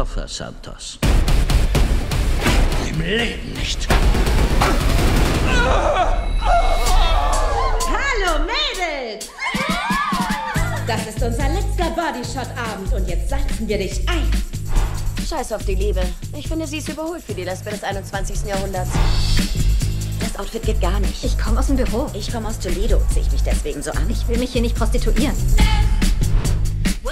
Koffer, Santos. Im Leben nicht. Hallo, Mädels! Das ist unser letzter Bodyshot-Abend und jetzt salzen wir dich ein. Scheiß auf die Liebe. Ich finde, sie ist überholt für die Lesbe des 21. Jahrhunderts. Das Outfit geht gar nicht. Ich komme aus dem Büro. Ich komme aus Toledo. Ziehe ich mich deswegen so an? Ich will mich hier nicht prostituieren.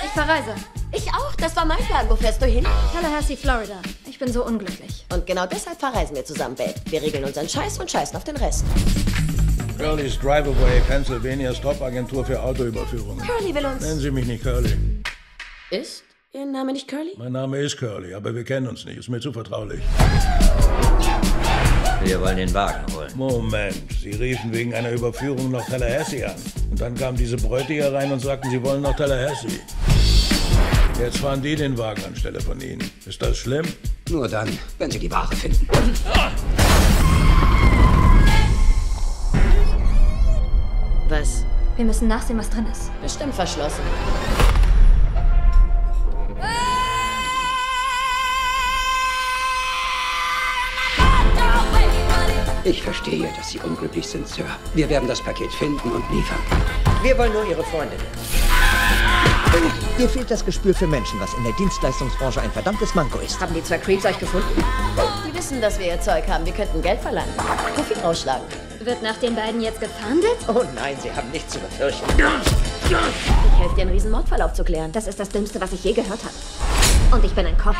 Ich verreise. Ich auch. Das war mein Plan. Wo fährst du hin? Tallahassee, Florida. Ich bin so unglücklich. Und genau deshalb verreisen wir zusammen, Babe. Wir regeln unseren Scheiß und scheißen auf den Rest. Curlys Drive-Away, Pennsylvanias Top-Agentur für Autoüberführungen. Curly will uns... Nennen Sie mich nicht Curly. Ist Ihr Name nicht Curly? Mein Name ist Curly, aber wir kennen uns nicht. Ist mir zu vertraulich. Wir wollen den Wagen holen. Moment, Sie riefen wegen einer Überführung nach Tallahassee an. Und dann kamen diese Bräute hier rein und sagten, sie wollen nach Tallahassee. Jetzt fahren die den Wagen anstelle von Ihnen. Ist das schlimm? Nur dann, wenn Sie die Ware finden. Was? Wir müssen nachsehen, was drin ist. Bestimmt verschlossen. Ich verstehe, dass Sie unglücklich sind, Sir. Wir werden das Paket finden und liefern. Wir wollen nur Ihre Freundin. Dir fehlt das Gespür für Menschen, was in der Dienstleistungsbranche ein verdammtes Manko ist. Haben die zwei Creeps euch gefunden? Die wissen, dass wir ihr Zeug haben. Wir könnten Geld verlangen. Profit rausschlagen. Wird nach den beiden jetzt gefahndet? Oh nein, sie haben nichts zu befürchten. Ich helfe dir, einen riesen Mordfall aufzuklären. Das ist das Dümmste, was ich je gehört habe. Und ich bin ein Kopf.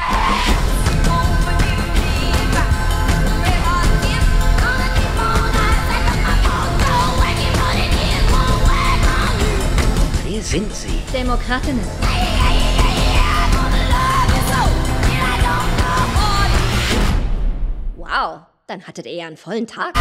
Wer sind Sie? Demokratinnen. Wow, dann hattet ihr ja einen vollen Tag.